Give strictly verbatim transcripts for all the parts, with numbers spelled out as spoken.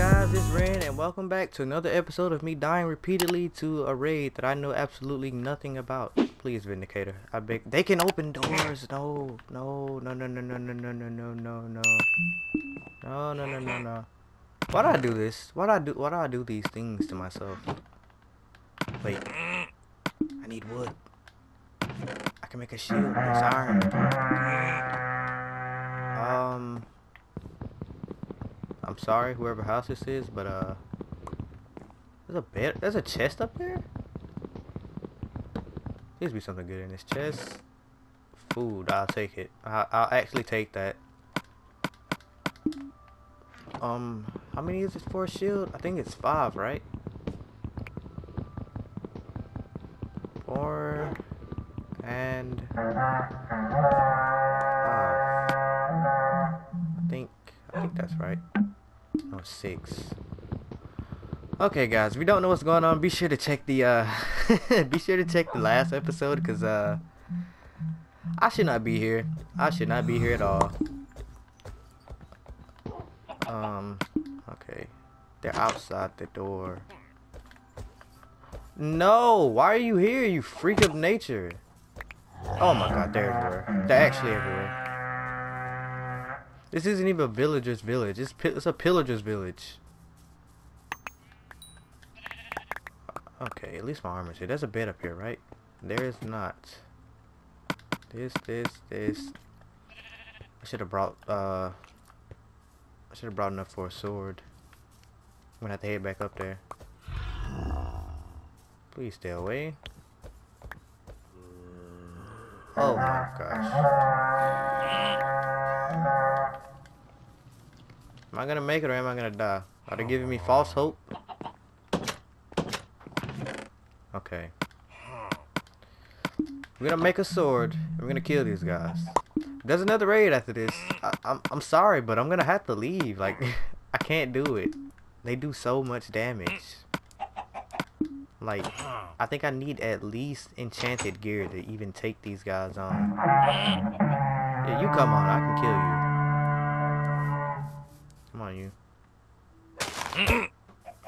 guys, it's Ren, and welcome back to another episode of me dying repeatedly to a raid that I know absolutely nothing about. Please, Vindicator, I beg. They can open doors. No, no, no, no, no, no, no, no, no, no, no, no, no, no, no, no, no. Why do I do this? Why do I do? Why do I do these things to myself? Wait, I need wood. I can make a shield. It's iron. Um. I'm sorry, whoever house this is, but uh, there's a bed, there's a chest up there. There's be something good in this chest. Food, I'll take it. I I'll actually take that. Um, how many is it for a shield? I think it's five, right? Four and. Uh, I think I think that's right. Oh, six. Okay, guys, if you don't know what's going on, be sure to check the uh be sure to check the last episode, because uh I should not be here. I should not be here at all. Um okay, they're outside the door. No, why are you here, you freak of nature? Oh my god, they're everywhere. They're actually everywhere. This isn't even a villager's village. It's, it's a pillager's village. Okay, at least my armor's here. There's a bed up here, right? There is not. This, this, this. I should have brought, uh... I should have brought enough for a sword. I'm gonna have to head back up there. Please stay away. Oh my gosh. Am I gonna make it or am I gonna die? Are they giving me false hope? Okay. We're gonna make a sword. We're gonna kill these guys. There's another raid after this. I, I'm, I'm sorry, but I'm gonna have to leave. Like, I can't do it. They do so much damage. Like, I think I need at least enchanted gear to even take these guys on. Yeah, you come on. I can kill you. Come on, you.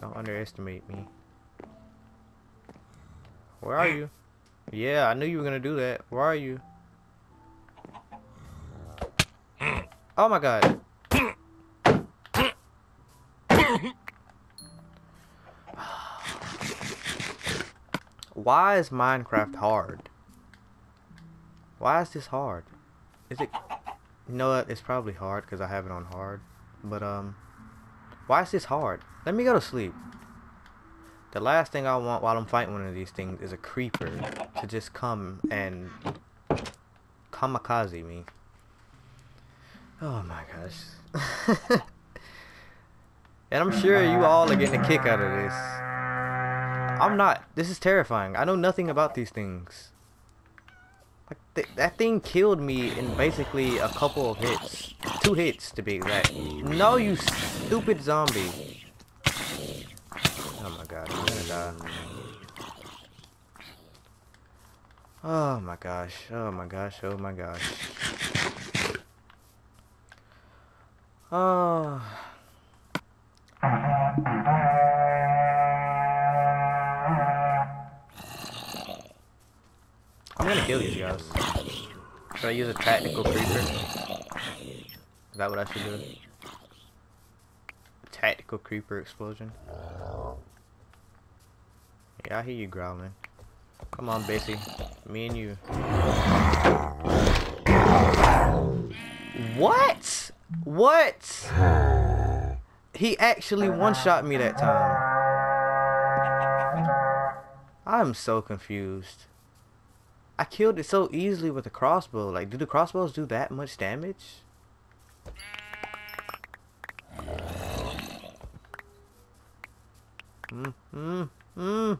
Don't underestimate me. Where are you? Yeah, I knew you were gonna do that. Where are you? Oh my god. Why is Minecraft hard? Why is this hard? Is it... You know what? It's probably hard because I have it on hard. But um why is this hard? Let me go to sleep. The last thing I want while I'm fighting one of these things is a creeper to just come and kamikaze me. Oh my gosh. And I'm sure you all are getting a kick out of this. I'm not. This is terrifying. I know nothing about these things. Like th that thing killed me in basically a couple of hits. Two hits to be exact. No, you stupid zombie. Oh my god, I'm gonna die. Oh my gosh, oh my gosh, oh my gosh. Oh. I'm gonna kill these guys. Should I use a tactical creeper? Is that what I should do? A tactical creeper explosion? Yeah, I hear you growling. Come on, Bessie. Me and you. What? What? He actually one-shot me that time. I'm so confused. I killed it so easily with a crossbow. Like, do the crossbows do that much damage? Mm, mm, mm.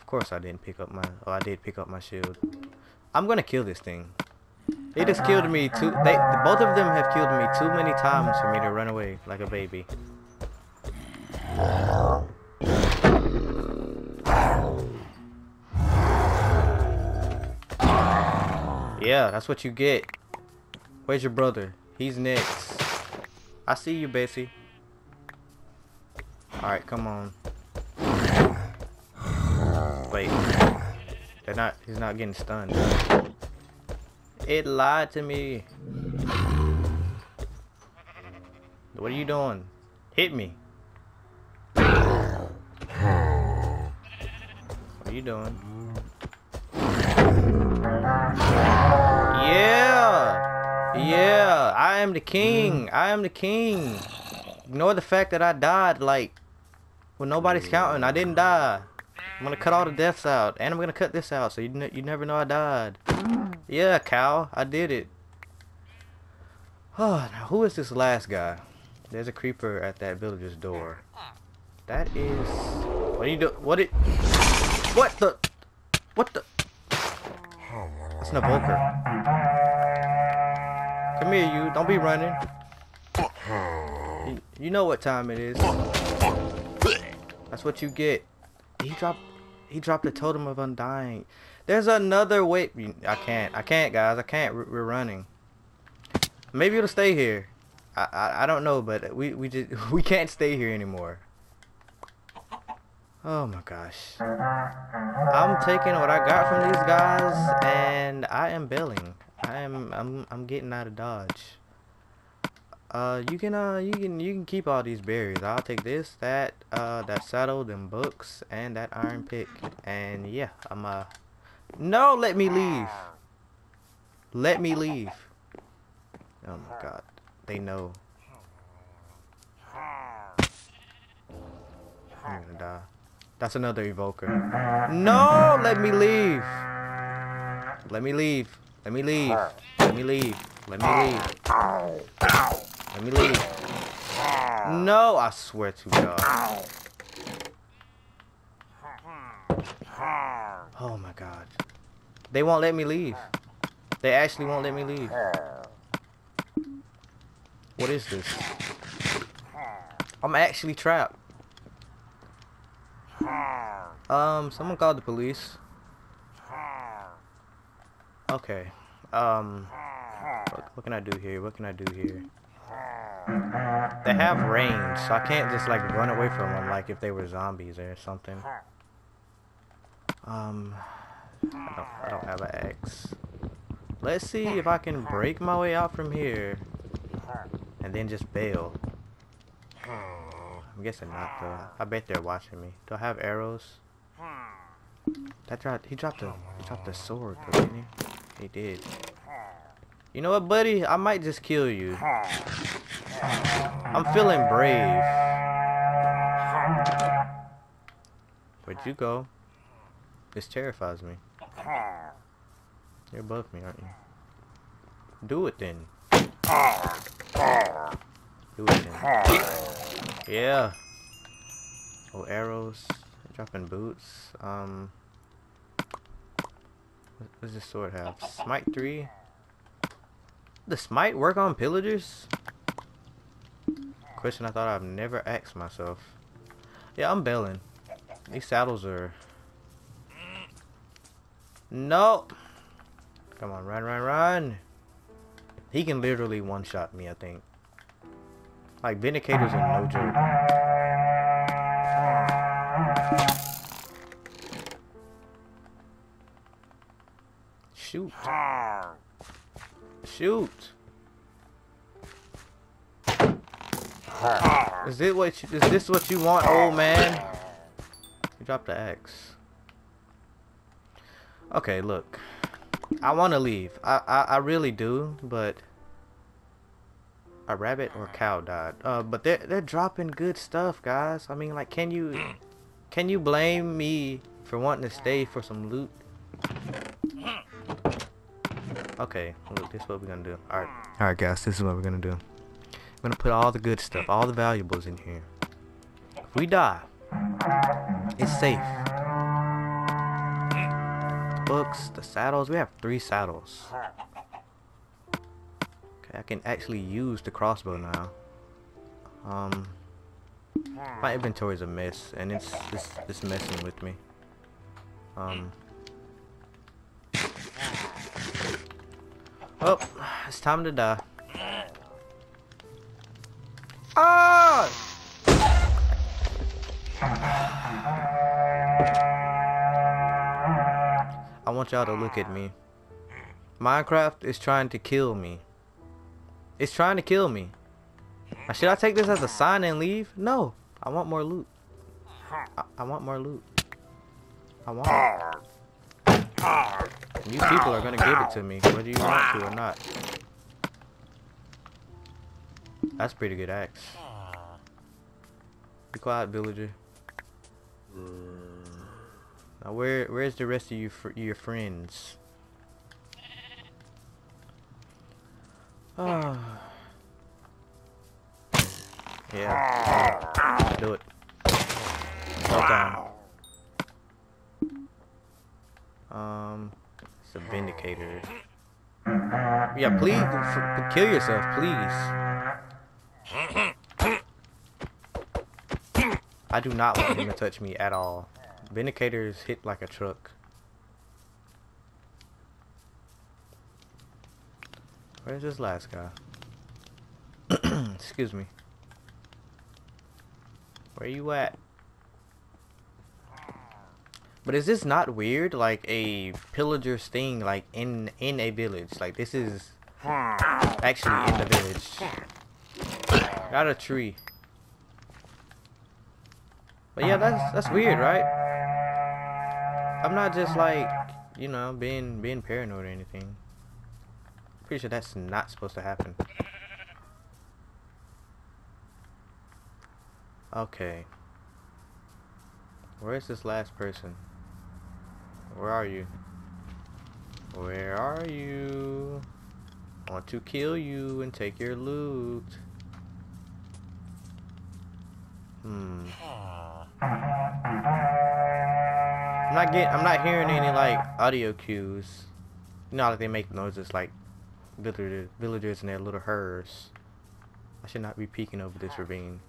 Of course I didn't pick up my... Oh, I did pick up my shield. I'm gonna kill this thing. They just killed me too... They, both of them have killed me too many times for me to run away like a baby. Yeah, that's what you get. Where's your brother? He's next. I see you, Bessie. Alright, come on. Wait. They're not, he's not getting stunned. It lied to me. What are you doing? Hit me. What are you doing? Yeah! Yeah! I am the king! I am the king! Ignore the fact that I died, like, when nobody's counting. I didn't die. I'm gonna cut all the deaths out, and I'm gonna cut this out, so you, ne you never know I died. Yeah, cow, I did it. Oh, now who is this last guy? There's a creeper at that villager's door. That is... What do you do? What it? What the? What the? That's an evoker. Come here, you. Don't be running. You, you know what time it is. That's what you get. He dropped. He dropped the totem of undying. There's another way. I can't. I can't, guys. I can't. We're, we're running. Maybe it'll stay here. I, I. I don't know, but we. We just. We can't stay here anymore. Oh my gosh. I'm taking what I got from these guys, and I am bailing. I am. I'm. I'm getting out of Dodge. Uh, you can uh, you can you can keep all these berries. I'll take this, that, uh, that saddle, them books, and that iron pick. And yeah, I'm uh, no, let me leave. Let me leave. Oh my God, they know. I'm gonna die. That's another evoker. No, let me leave. Let me leave. Let me leave. Let me leave. Let me leave. Let me leave. No, I swear to God. Oh my God. They won't let me leave. They actually won't let me leave. What is this? I'm actually trapped. Um, someone called the police. Okay. Um, what, what can I do here? What can I do here? They have range, so I can't just like run away from them like if they were zombies or something. Um, I don't, I don't have an axe. Let's see if I can break my way out from here and then just bail. I'm guessing not though. I bet they're watching me. Do I have arrows? That dropped. He dropped a. He dropped a sword, didn't he? He did. You know what, buddy? I might just kill you. I'm feeling brave. Where'd you go? This terrifies me. You're above me, aren't you? Do it then. Do it then. Yeah. Oh, arrows. Dropping boots. Um. What does this sword have? Smite three. The smite work on pillagers? Question I thought I've never asked myself. Yeah, I'm bailing. These saddles are. Nope. Come on, run, run, run. He can literally one-shot me, I think. Like, Vindicators are no joke. Shoot. Shoot. Is it what you, is this what you want, old man? You dropped the axe. Okay, look. I want to leave. I, I I really do, but a rabbit or cow died. Uh, but they're they're dropping good stuff, guys. I mean, like, can you can you blame me for wanting to stay for some loot? Okay, look, this is what we're gonna do. Alright, alright, guys, this is what we're gonna do. I'm gonna put all the good stuff, all the valuables in here. If we die, it's safe. The books, the saddles, we have three saddles. Okay, I can actually use the crossbow now. Um, my inventory is a mess, and it's, it's, it's messing with me. Um... Oh, it's time to die. want y'all to look at me. Minecraft is trying to kill me. It's trying to kill me. Now, should I take this as a sign and leave? No. I want more loot. I, I want more loot. I want it. These people are going to give it to me, whether you want to or not. That's a pretty good axe. Be quiet, villager. Now, where where's the rest of you fr your friends? Oh. Yeah. Do it. Well done. Um, it's a vindicator. Yeah, please f kill yourself, please. I do not want him to touch me at all. Vindicators hit like a truck. Where's this last guy? Excuse me. Where you at? But is this not weird? Like a pillager's thing, like in in a village. Like this is actually in the village. Got a tree. But yeah, that's that's weird, right? I'm not just like, you know, being being paranoid or anything. Pretty sure that's not supposed to happen. Okay. Where is this last person? Where are you? Where are you? I want to kill you and take your loot. Hmm. I'm not getting. I'm not hearing any like audio cues. You know, like they make noises like villagers, villagers and their little herds. I should not be peeking over this ravine.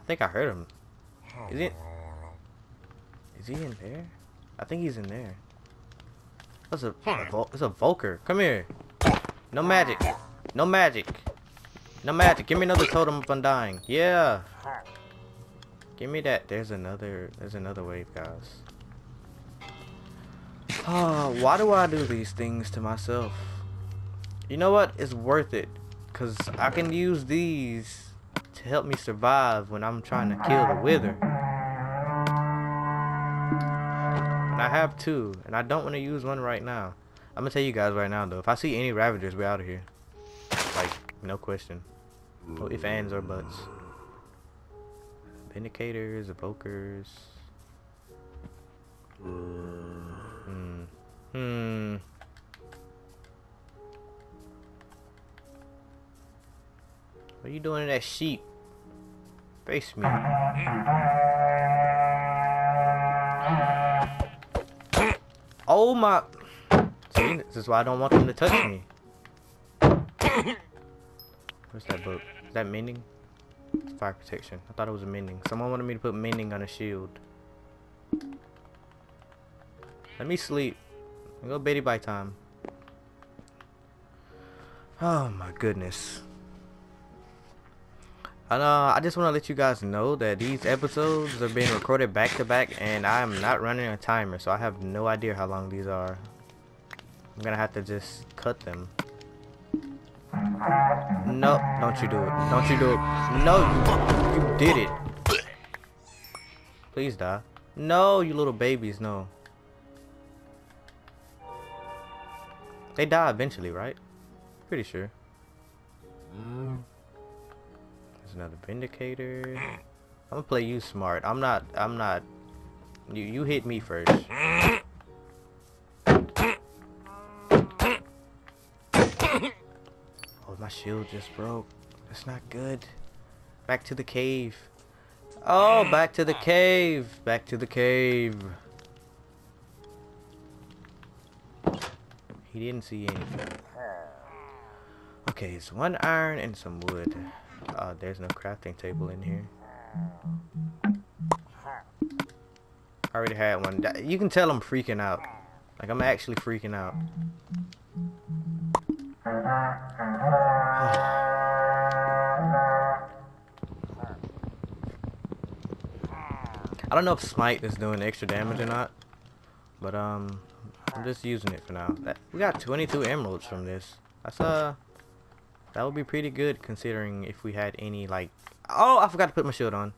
I think I heard him. Is it? Is he in there? I think he's in there. That's a. It's a evoker. Come here. No magic. No magic. No magic. Give me another totem of undying. Yeah. Give me that. There's another. There's another wave, guys. Oh, why do I do these things to myself? You know what? It's worth it, cause I can use these to help me survive when I'm trying to kill the wither. And I have two, and I don't want to use one right now. I'm gonna tell you guys right now though. If I see any Ravagers, we're out of here. Like, no question. Oh, if ands or buts. Vindicators, evokers. Hmm. Hmm. What are you doing to that sheep? Face me. Oh my. See, this is why I don't want them to touch me. What's that book? Is that mending? It's fire protection. I thought it was a mending. Someone wanted me to put mending on a shield. Let me sleep. I'll go beddy by time. Oh my goodness. And, uh, I just want to let you guys know that these episodes are being recorded back to back, and I'm not running a timer, so I have no idea how long these are. I'm gonna have to just cut them. No, don't you do it. Don't you do it. No, you, you did it. Please die. No, you little babies, no. They die eventually, right? Pretty sure. Mm. There's another vindicator. I'm gonna play you smart. I'm not. I'm not. You you hit me first. Oh, my shield just broke. That's not good. Back to the cave. Oh, back to the cave. Back to the cave. He didn't see anything. Okay, it's one iron and some wood. Uh, there's no crafting table in here. I already had one. You can tell I'm freaking out. Like, I'm actually freaking out. I don't know if Smite is doing extra damage or not. But um, I'm just using it for now. That, we got twenty-two emeralds from this. That's uh, that would be pretty good considering if we had any like. Oh, I forgot to put my shield on.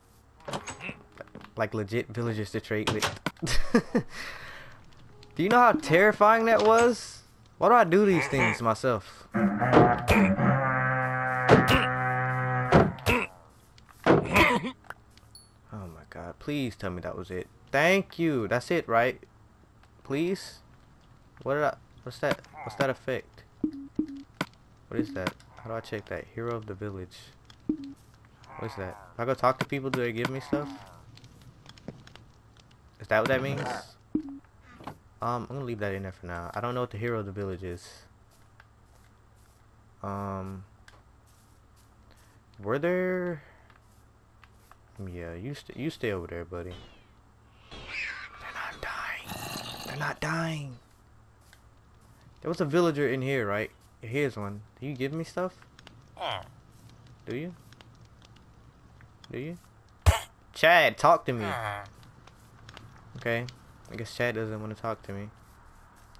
Like legit villagers to trade with. Do you know how terrifying that was? Why do I do these things myself? Oh my god, please tell me that was it. Thank you, that's it, right? Please? What did I, what's that, what's that effect? What is that? How do I check that? Hero of the village. What is that? If I go talk to people, do they give me stuff? Is that what that means? Um, I'm gonna leave that in there for now. I don't know what the hero of the village is. Um, were there? Yeah, you st you stay over there, buddy. They're not dying. They're not dying. There was a villager in here, right? Here's one. Do you give me stuff? Do you? Do you? Chad, talk to me. Okay. I guess Chad doesn't want to talk to me.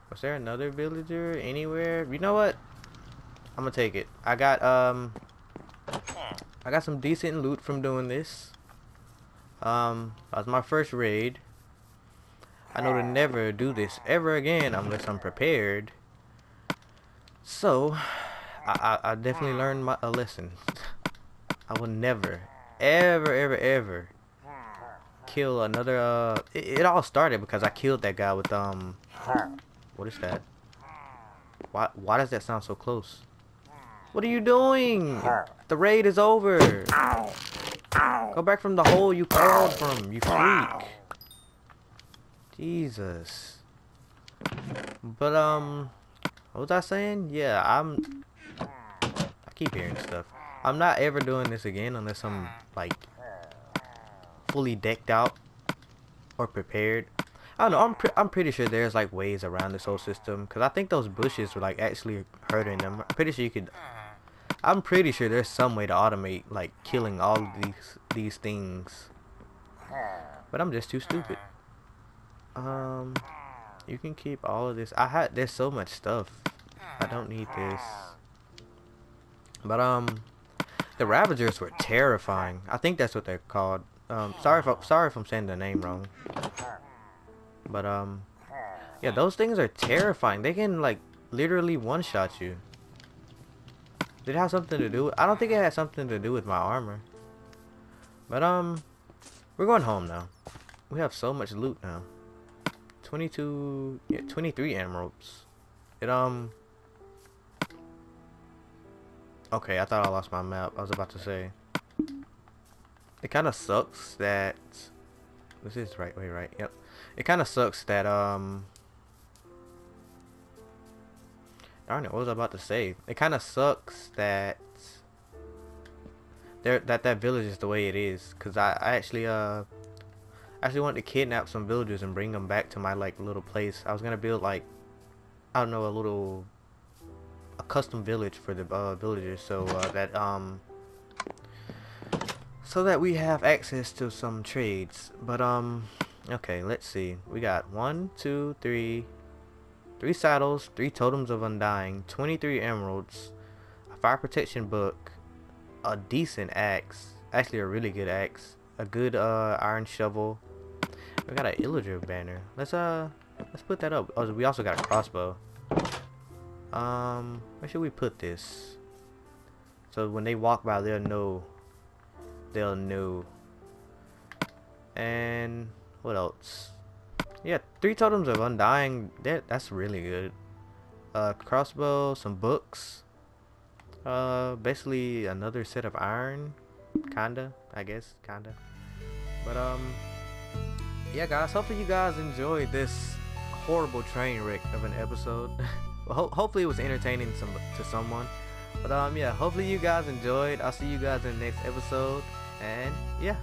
Was there another villager anywhere? You know what? I'm gonna take it. I got um, I got some decent loot from doing this. Um, that was my first raid. I know to never do this ever again unless I'm prepared. So, I I, I definitely learned my a lesson. I will never, ever, ever, ever. Kill another uh it, it all started because I killed that guy with um what is that? Why why does that sound so close? What are you doing? The raid is over. Go back from the hole you crawled from, you freak. Jesus. But um what was I saying? Yeah, I'm I keep hearing stuff. I'm not ever doing this again unless I'm like fully decked out or prepared. I don't know. I'm pre I'm pretty sure there's like ways around this whole system because I think those bushes were like actually hurting them. I'm pretty sure you could. I'm pretty sure there's some way to automate like killing all of these these things. But I'm just too stupid. Um, you can keep all of this. I had there's so much stuff. I don't need this. But um, the Ravagers were terrifying. I think that's what they're called. Um, sorry if, sorry if I'm saying the name wrong, but um, yeah, those things are terrifying. They can like literally one-shot you. Did it have something to do with, I don't think it had something to do with my armor, but um, we're going home now. We have so much loot now. twenty-two, yeah, twenty-three emeralds. It um, okay, I thought I lost my map. I was about to say. It kind of sucks that this is right way right yep it kind of sucks that um darn it what was I about to say it kind of sucks that there that that village is the way it is because I, I actually uh actually wanted to kidnap some villagers and bring them back to my like little place. I was gonna build like I don't know a little a custom village for the uh, villagers so uh, that um so that we have access to some trades. But um okay, let's see, we got one two three three saddles, three totems of undying, twenty-three emeralds, a fire protection book, a decent axe, actually a really good axe, a good uh iron shovel. We got an illager banner. Let's uh let's put that up. Oh, we also got a crossbow. Um where should we put this so when they walk by they'll know they'll know. And what else? Yeah, three totems of undying. That that's really good. Uh, crossbow, some books. Uh, basically another set of iron, kinda. I guess kinda. But um, yeah, guys. Hopefully you guys enjoyed this horrible train wreck of an episode. Ho hopefully it was entertaining some to someone. But um, yeah. Hopefully you guys enjoyed. I'll see you guys in the next episode. And yeah.